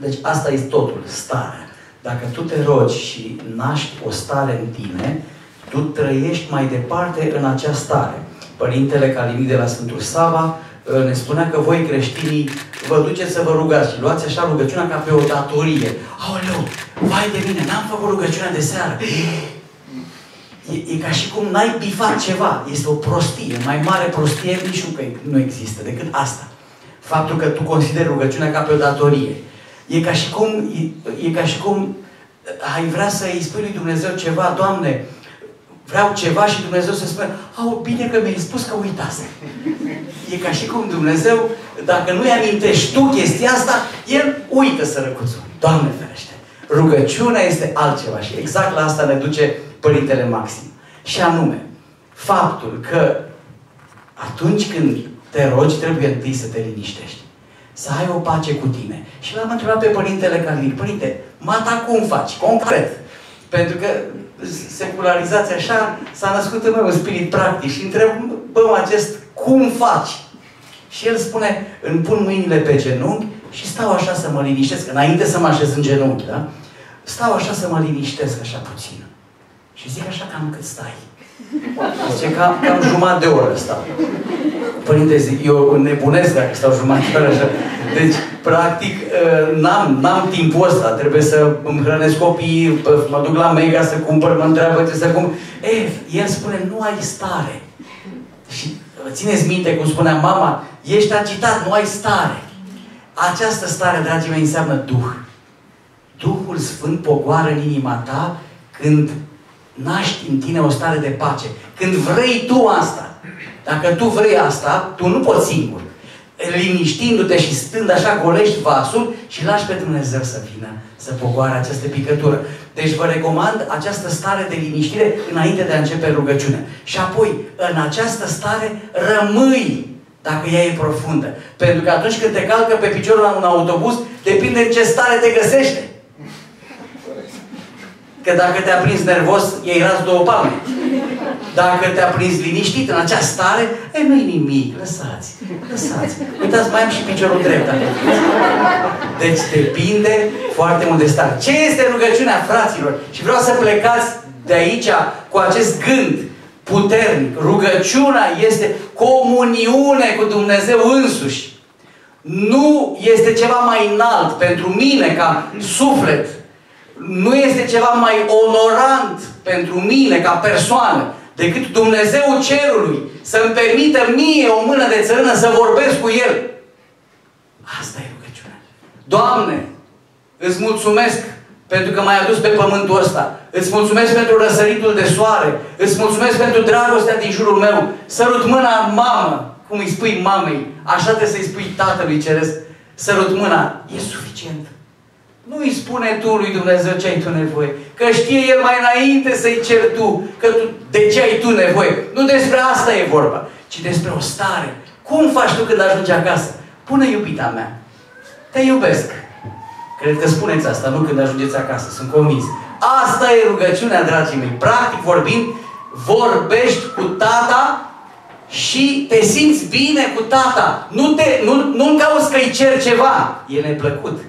Deci asta este totul, starea. Dacă tu te rogi și naști o stare în tine, tu trăiești mai departe în acea stare. Părintele Calimit de la Sfântul Sava ne spunea că voi creștinii vă duceți să vă rugați și luați așa rugăciunea ca pe o datorie. Aoleu, vai de mine, n-am făcut rugăciunea de seară. E ca și cum n-ai bifat ceva. Este o prostie, mai mare prostie nu există decât asta. Faptul că tu consideri rugăciunea ca pe o datorie. E ca și cum ai vrea să îi spui lui Dumnezeu ceva, Doamne, vreau ceva și Dumnezeu să spună, au, bine că mi-ai spus că uitase. E ca și cum Dumnezeu, dacă nu-i amintești tu chestia asta, El uită sărăcuțul. Doamne ferește! Rugăciunea este altceva și exact la asta ne duce Părintele Maxim. Și anume, faptul că atunci când te rogi, trebuie întâi să te liniștești. Să ai o pace cu tine. Și l-am întrebat pe Părintele Calimit, Părinte, mata cum faci? Concret. Pentru că secularizația așa s-a născut în un spirit practic și întrebăm acest cum faci? Și el spune, îmi pun mâinile pe genunchi și stau așa să mă liniștesc, înainte să mă așez în genunchi, da? Stau așa să mă liniștesc așa puțin. Și zic așa cam cât stai. Zice, cam jumătate de oră stau. Părinte, zic, eu nebunesc dacă stau jumătate de oră așa. Deci, practic, n-am timpul ăsta. Trebuie să îmi hrănesc copiii, mă duc la Mega să cumpăr, mă întreabă ce să cumpăr. El spune, nu ai stare. Și țineți minte cum spunea mama, ești agitat, nu ai stare. Această stare, dragii mei, înseamnă Duh. Duhul Sfânt pogoară în inima ta când naști în tine o stare de pace. Când vrei tu asta. Dacă tu vrei asta, tu nu poți singur. Liniștindu-te și stând așa, golești vasul și lași pe Dumnezeu să vină, să pogoare această picătură. Deci vă recomand această stare de liniștire înainte de a începe rugăciunea. Și apoi, în această stare, rămâi, dacă ea e profundă. Pentru că atunci când te calcă pe piciorul la un autobuz, depinde în ce stare te găsește. Că dacă te-a prins nervos, iei ras două palme. Dacă te-a prins liniștit în acea stare, nu-i nimic, lăsați, lăsați. Uitați, mai am și piciorul drept. Deci depinde foarte mult de stare. Ce este rugăciunea, fraților? Și vreau să plecați de aici cu acest gând puternic. Rugăciunea este comuniune cu Dumnezeu însuși. Nu este ceva mai înalt pentru mine ca suflet. Nu este ceva mai onorant pentru mine ca persoană decât Dumnezeul cerului să-mi permită mie o mână de țărână să vorbesc cu El. Asta e rugăciunea. Doamne, îți mulțumesc pentru că m-ai adus pe pământul ăsta. Îți mulțumesc pentru răsăritul de soare. Îți mulțumesc pentru dragostea din jurul meu. Sărut mâna, mamă, cum îi spui mamei, așa trebuie să-i spui Tatălui Ceresc. Sărut mâna, e suficient. Nu îi spune tu lui Dumnezeu ce ai tu nevoie. Că știe El mai înainte să-i ceri tu. Că tu, de ce ai tu nevoie. Nu despre asta e vorba. Ci despre o stare. Cum faci tu când ajungi acasă? Pune iubita mea. Te iubesc. Cred că spuneți asta, nu când ajungeți acasă. Sunt convins. Asta e rugăciunea, dragii mei. Practic vorbind, vorbești cu Tata și te simți bine cu Tata. Nu-mi cauți că-i cer ceva. E neplăcut.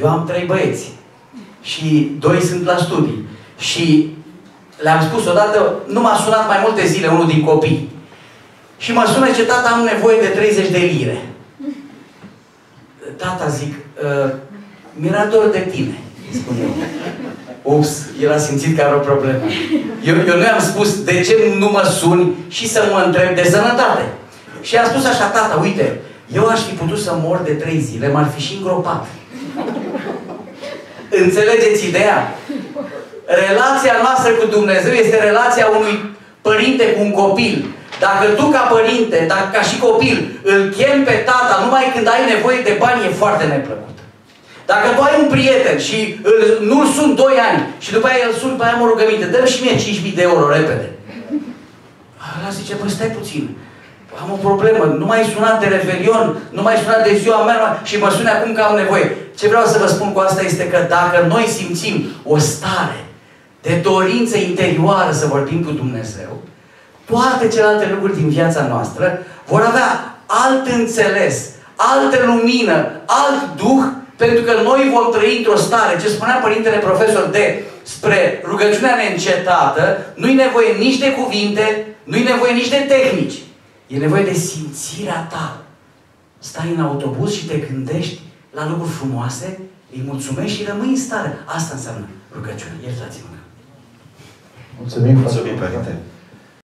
Eu am 3 băieți și 2 sunt la studii și le-am spus odată, nu m-a sunat mai multe zile unul din copii și mă sună ce tata, am nevoie de 30 de lire. Tata, zic, mi-era dor de tine, spune eu. Ups, el a simțit că are o problemă. Eu nu i-am spus de ce nu mă suni și să mă întreb de sănătate. Și i-a spus așa, tata, uite, eu aș fi putut să mor de 3 zile, m-ar fi și îngropat. Înțelegeți ideea? Relația noastră cu Dumnezeu este relația unui părinte cu un copil. Dacă tu ca părinte, dacă ca și copil, îl chemi pe tata numai când ai nevoie de bani, e foarte neplăcut. Dacă tu ai un prieten și nu-l suni 2 ani și după aia îl suni, pe aia mă rugăminte, dă-mi și mie 5.000 de euro, repede. Ala zice, păi stai puțin. Am o problemă, nu m-ai sunat de Revelion, nu m-ai sunat de ziua mea și mă sune acum că am nevoie. Ce vreau să vă spun cu asta este că dacă noi simțim o stare de dorință interioară să vorbim cu Dumnezeu, toate celelalte lucruri din viața noastră vor avea alt înțeles, altă lumină, alt duh Pentru că noi vom trăi într-o stare, ce spunea Părintele Profesor, despre rugăciunea neîncetată, nu-i nevoie nici de cuvinte, nu-i nevoie nici de tehnici. E nevoie de simțirea ta. Stai în autobuz și te gândești la lucruri frumoase, îi mulțumești și rămâi în stare. Asta înseamnă rugăciune. Iertați-mă. Mulțumim, Părinte.